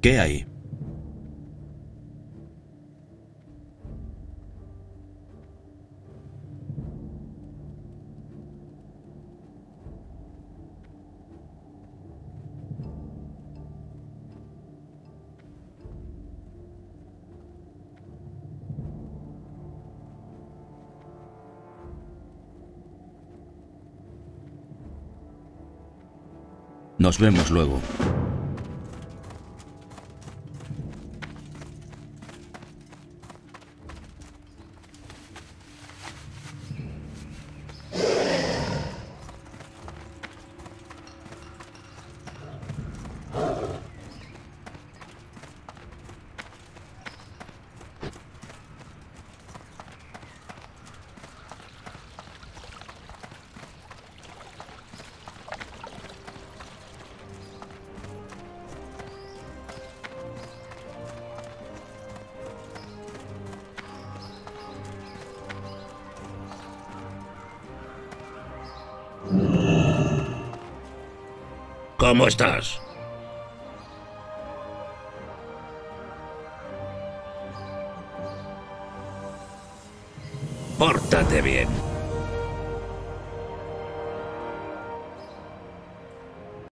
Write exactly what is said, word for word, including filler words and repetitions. ¿Qué hay? Nos vemos luego. ¿Cómo estás? Pórtate bien.